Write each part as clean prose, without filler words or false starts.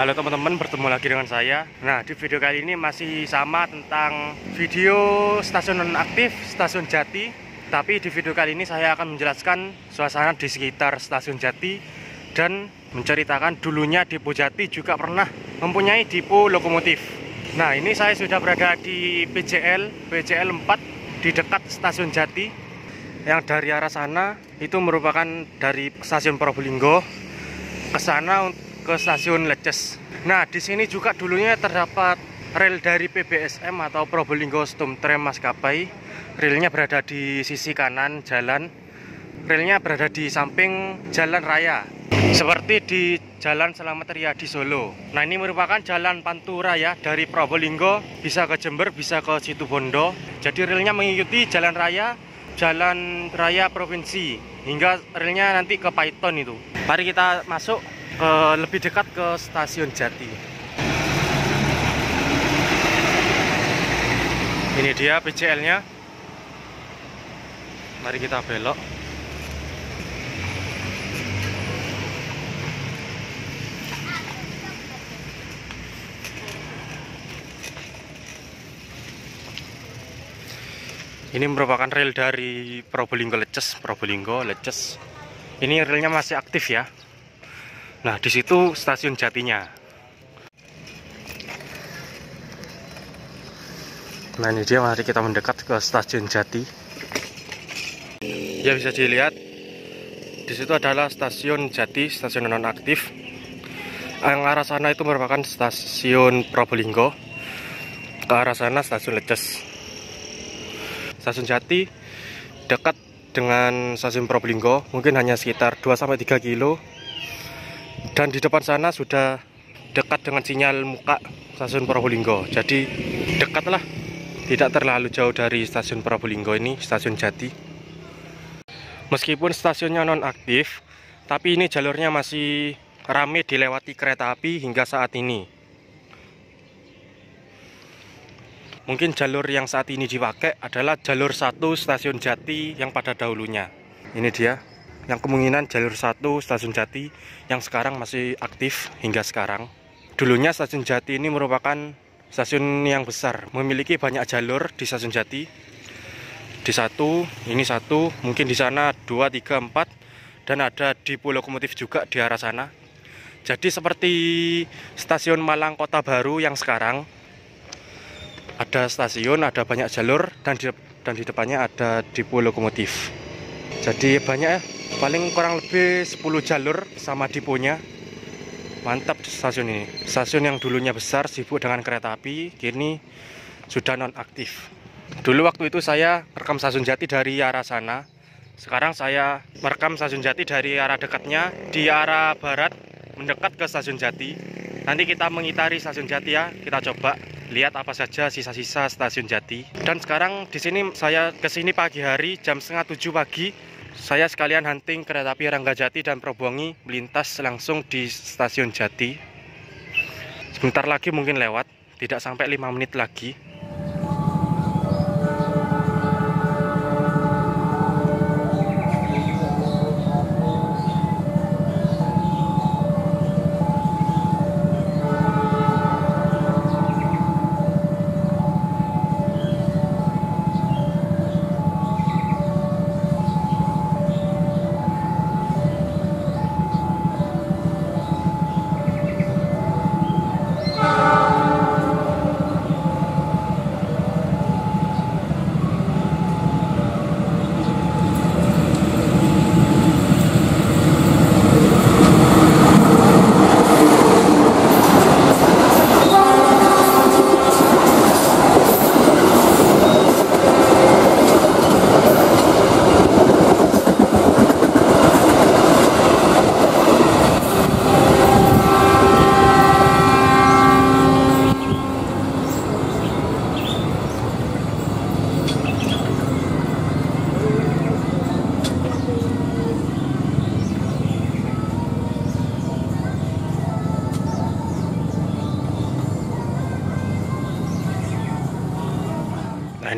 Halo teman-teman, bertemu lagi dengan saya. Nah, di video kali ini masih sama tentang video stasiun nonaktif, Stasiun Jati. Tapi di video kali ini saya akan menjelaskan suasana di sekitar Stasiun Jati dan menceritakan dulunya Dipo Jati juga pernah mempunyai Dipo Lokomotif. Nah, ini saya sudah berada di BCL 4 di dekat Stasiun Jati. Yang dari arah sana itu merupakan dari Stasiun Probolinggo ke sana untuk ke Stasiun Leces. Nah, di sini juga dulunya terdapat rel dari PBSM atau Probolinggo Stoomtram Maskapai. Relnya berada di sisi kanan jalan. Relnya berada di samping jalan raya, seperti di Jalan Slamet Riyadi Solo. Nah, ini merupakan jalan pantura ya, dari Probolinggo bisa ke Jember, bisa ke Situbondo. Jadi relnya mengikuti jalan raya provinsi hingga relnya nanti ke Paiton itu. Mari kita masuk lebih dekat ke Stasiun Jati. Ini dia BCL-nya. Mari kita belok. Ini merupakan rel dari Probolinggo Leces. Ini relnya masih aktif ya. Nah, di situ Stasiun Jatinya. Nah, ini dia, mari kita mendekat ke Stasiun Jati. Ya, bisa dilihat di situ adalah Stasiun Jati, stasiun nonaktif. Yang arah sana itu merupakan Stasiun Probolinggo. Ke arah sana Stasiun Leces. Stasiun Jati dekat dengan Stasiun Probolinggo, mungkin hanya sekitar 2-3 kilo. Dan di depan sana sudah dekat dengan sinyal muka Stasiun Probolinggo. Jadi dekatlah, tidak terlalu jauh dari Stasiun Probolinggo ini, Stasiun Jati. Meskipun stasiunnya nonaktif, tapi ini jalurnya masih ramai dilewati kereta api hingga saat ini. Mungkin jalur yang saat ini dipakai adalah jalur 1 Stasiun Jati yang pada dahulunya. Ini dia, yang kemungkinan jalur 1 Stasiun Jati yang sekarang masih aktif hingga sekarang. Dulunya Stasiun Jati ini merupakan stasiun yang besar, memiliki banyak jalur di Stasiun Jati. Di satu, ini satu, mungkin di sana 2, 3, 4, dan ada Dipo Lokomotif juga di arah sana. Jadi seperti Stasiun Malang Kota Baru yang sekarang, ada stasiun, ada banyak jalur, dan di depannya ada Dipo Lokomotif. Jadi banyak ya, paling kurang lebih 10 jalur sama diponya. Mantap stasiun ini. Stasiun yang dulunya besar, sibuk dengan kereta api, kini sudah nonaktif. Dulu waktu itu saya merekam Stasiun Jati dari arah sana. Sekarang saya merekam Stasiun Jati dari arah dekatnya, di arah barat, mendekat ke Stasiun Jati. Nanti kita mengitari Stasiun Jati ya, kita coba lihat apa saja sisa-sisa Stasiun Jati. Dan sekarang di sini saya kesini pagi hari jam 6:30 pagi. Saya sekalian hunting kereta api Ranggajati dan Prabuangi melintas langsung di Stasiun Jati. Sebentar lagi mungkin lewat, tidak sampai 5 menit lagi.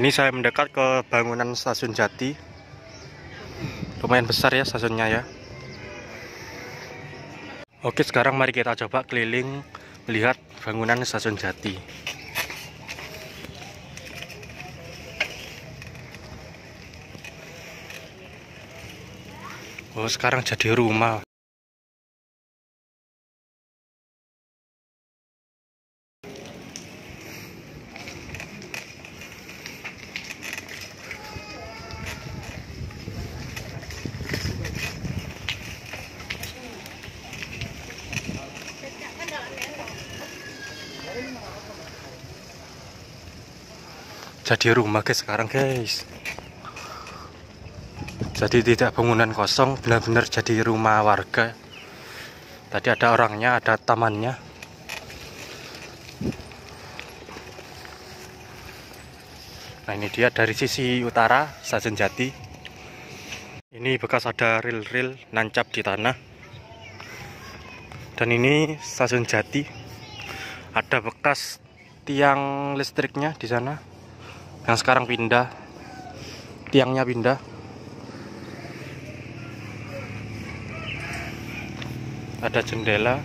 Ini saya mendekat ke bangunan Stasiun Jati. Lumayan besar ya stasiunnya ya. Oke, sekarang mari kita coba keliling melihat bangunan Stasiun Jati. Oh, sekarang jadi rumah. Jadi rumah guys sekarang guys. Jadi tidak bangunan kosong, benar-benar jadi rumah warga. Tadi ada orangnya, ada tamannya. Nah ini dia dari sisi utara Stasiun Jati. Ini bekas ada ril-ril nancap di tanah. Dan ini Stasiun Jati. Ada bekas tiang listriknya di sana. Yang sekarang pindah. Tiangnya pindah. Ada jendela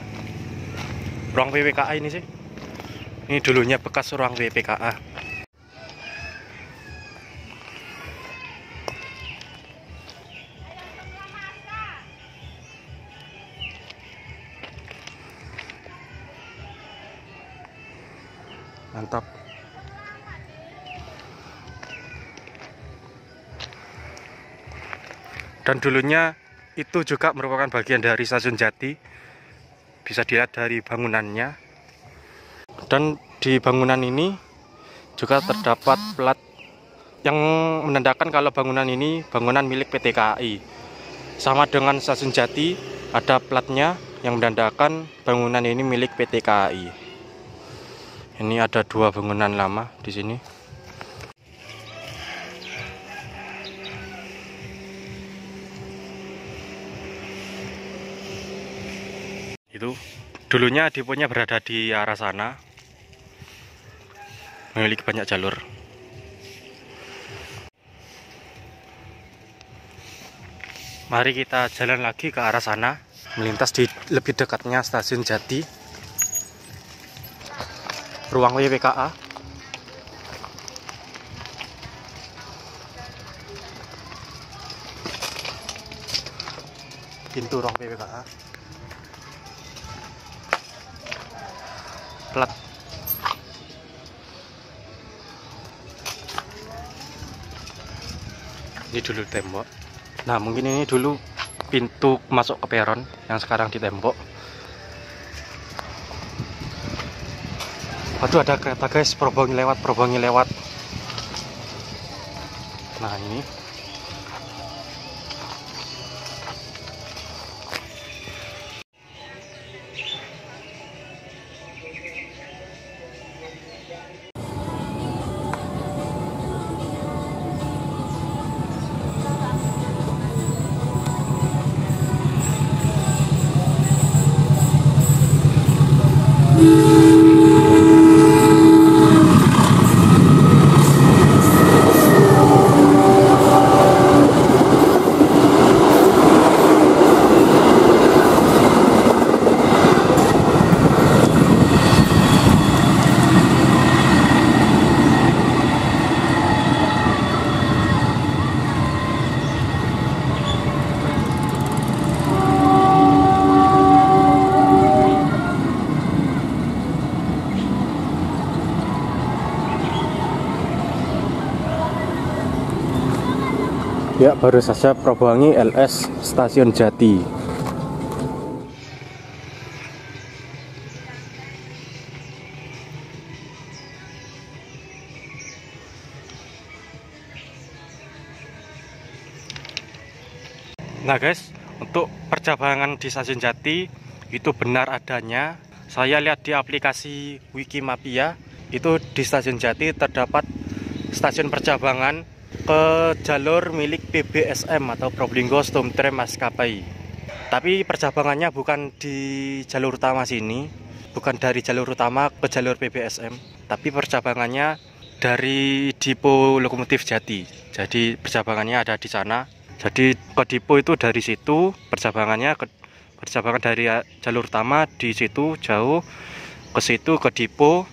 ruang PPKA ini sih. Ini dulunya bekas ruang PPKA. Mantap. Dan dulunya itu juga merupakan bagian dari Stasiun Jati. Bisa dilihat dari bangunannya. Dan di bangunan ini juga terdapat plat yang menandakan kalau bangunan ini bangunan milik PT KAI. Sama dengan Stasiun Jati, ada platnya yang menandakan bangunan ini milik PT KAI. Ini ada dua bangunan lama di sini. Itu dulunya diponya berada di arah sana, memiliki banyak jalur. Mari kita jalan lagi ke arah sana, melintas di lebih dekatnya Stasiun Jati, ruang WPKA. Pintu ruang WPKA. Plat ini dulu tembok. Nah mungkin ini dulu pintu masuk ke peron yang sekarang di tembok. Waduh ada kereta guys, Probolinggo lewat, Probolinggo lewat. Nah ini ya, baru saja Prabuangi LS Stasiun Jati. Nah guys, untuk percabangan di Stasiun Jati itu benar adanya. Saya lihat di aplikasi Wikimapia, itu di Stasiun Jati terdapat stasiun percabangan ke jalur milik PBSM atau Probolinggo Stoomtram Maskapai. Tapi percabangannya bukan di jalur utama sini, bukan dari jalur utama ke jalur PBSM, tapi percabangannya dari Dipo Lokomotif Jati. Jadi percabangannya ada di sana. Jadi ke Dipo itu dari situ, percabangannya percabangan dari jalur utama di situ jauh. ke situ, ke Dipo.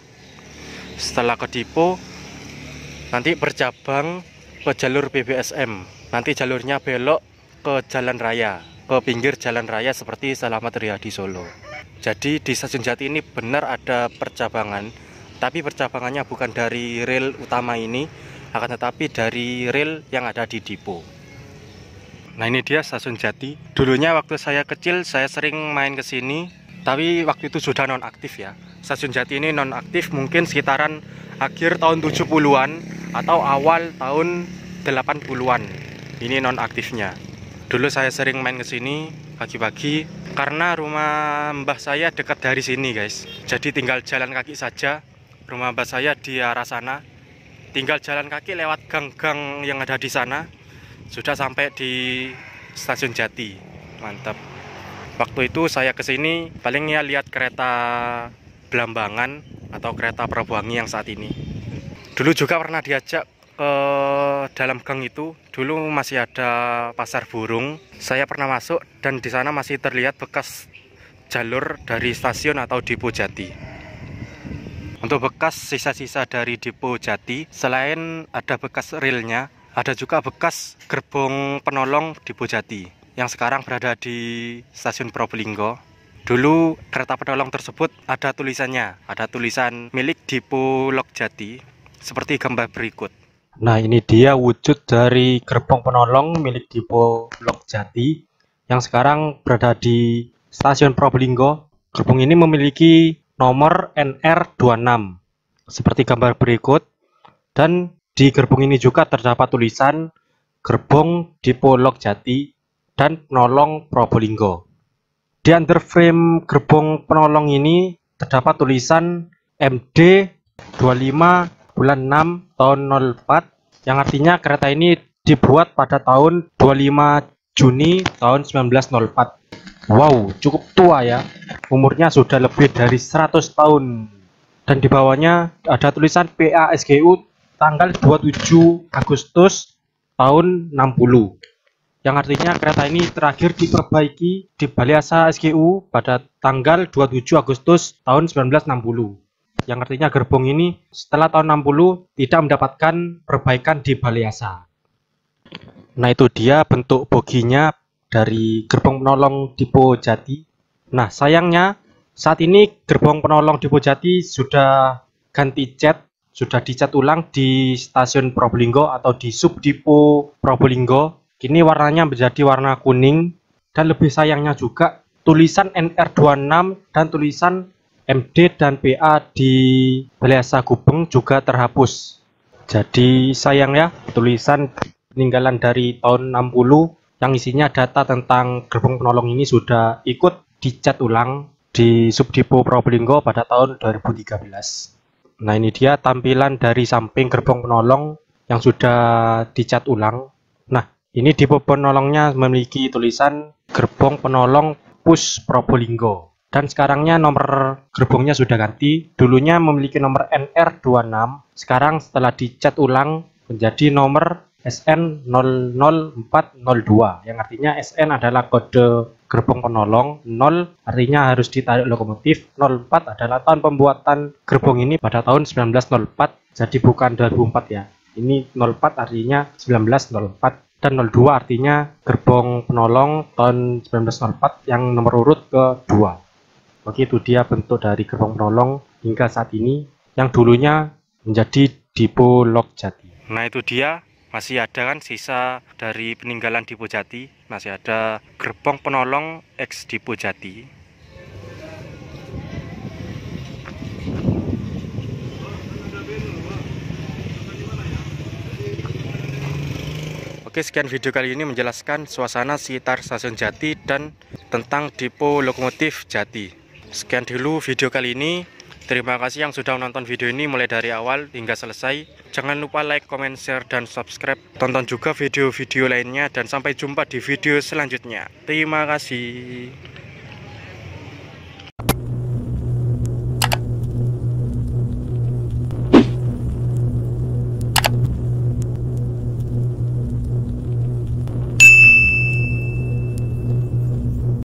Setelah ke Dipo nanti bercabang ke jalur PBSM. Nanti jalurnya belok ke jalan raya, ke pinggir jalan raya seperti Slamet Riyadi Solo. Jadi di Stasiun Jati ini benar ada percabangan, tapi percabangannya bukan dari rel utama ini, akan tetapi dari rel yang ada di Dipo. Nah, ini dia Stasiun Jati. Dulunya waktu saya kecil saya sering main ke sini, tapi waktu itu sudah nonaktif ya. Stasiun Jati ini nonaktif mungkin sekitaran akhir tahun 70-an atau awal tahun 80-an. Ini nonaktifnya. Dulu saya sering main ke sini pagi-pagi karena rumah mbah saya dekat dari sini, guys. Jadi tinggal jalan kaki saja. Rumah mbah saya di arah sana. Tinggal jalan kaki lewat gang-gang yang ada di sana, sudah sampai di Stasiun Jati. Mantap. Waktu itu saya kesini palingnya lihat kereta Blambangan atau kereta Prabuangi yang saat ini. Dulu juga pernah diajak ke dalam gang itu. Dulu masih ada pasar burung. Saya pernah masuk dan di sana masih terlihat bekas jalur dari stasiun atau Dipo Jati. Untuk bekas sisa-sisa dari Dipo Jati, selain ada bekas relnya, ada juga bekas gerbong penolong Dipo Jati yang sekarang berada di Stasiun Probolinggo. Dulu kereta penolong tersebut ada tulisannya, ada tulisan milik Dipo Lokjati seperti gambar berikut. Nah, ini dia wujud dari gerbong penolong milik Dipo Lokjati yang sekarang berada di Stasiun Probolinggo. Gerbong ini memiliki nomor NR26 seperti gambar berikut, dan di gerbong ini juga terdapat tulisan Gerbong Dipo Lokjati dan Penolong Probolinggo. Di underframe gerbong penolong ini terdapat tulisan MD 25 bulan 6 tahun 04 yang artinya kereta ini dibuat pada tahun 25 Juni tahun 1904. Wow, cukup tua ya. Umurnya sudah lebih dari 100 tahun. Dan di bawahnya ada tulisan PASGU tanggal 27 Agustus tahun 60. Yang artinya kereta ini terakhir diperbaiki di Balai Yasa SGU pada tanggal 27 Agustus tahun 1960. Yang artinya gerbong ini setelah tahun 60 tidak mendapatkan perbaikan di Balai Yasa. Nah, itu dia bentuk boginya dari gerbong penolong Dipo Jati. Nah, sayangnya saat ini gerbong penolong Dipo Jati sudah ganti cat, sudah dicat ulang di Stasiun Probolinggo atau di Subdipo Probolinggo. Kini warnanya menjadi warna kuning, dan lebih sayangnya juga tulisan NR26 dan tulisan MD dan PA di Balai Yasa Gubeng juga terhapus. Jadi sayang ya, tulisan peninggalan dari tahun 60 yang isinya data tentang gerbong penolong ini sudah ikut dicat ulang di Subdipo Probolinggo pada tahun 2013. Nah, ini dia tampilan dari samping gerbong penolong yang sudah dicat ulang. Nah, ini Dipo penolongnya memiliki tulisan Gerbong Penolong Push Probolinggo. Dan sekarangnya nomor gerbongnya sudah ganti. Dulunya memiliki nomor NR26. Sekarang setelah dicat ulang menjadi nomor SN 00402 yang artinya SN adalah kode gerbong penolong, 0 artinya harus ditarik lokomotif, 04 adalah tahun pembuatan gerbong ini pada tahun 1904, jadi bukan 2004 ya. Ini 04 artinya 1904 dan 02 artinya gerbong penolong tahun 1904 yang nomor urut ke-2. Oke, itu dia bentuk dari gerbong penolong hingga saat ini yang dulunya menjadi Dipo Lokjati. Nah, itu dia. Masih ada kan sisa dari peninggalan Dipo Jati, masih ada gerbong penolong X Dipo Jati. Oke, sekian video kali ini menjelaskan suasana sekitar Stasiun Jati dan tentang Dipo Lokomotif Jati. Sekian dulu video kali ini. Terima kasih yang sudah menonton video ini mulai dari awal hingga selesai. Jangan lupa like, comment, share, dan subscribe. Tonton juga video-video lainnya dan sampai jumpa di video selanjutnya. Terima kasih.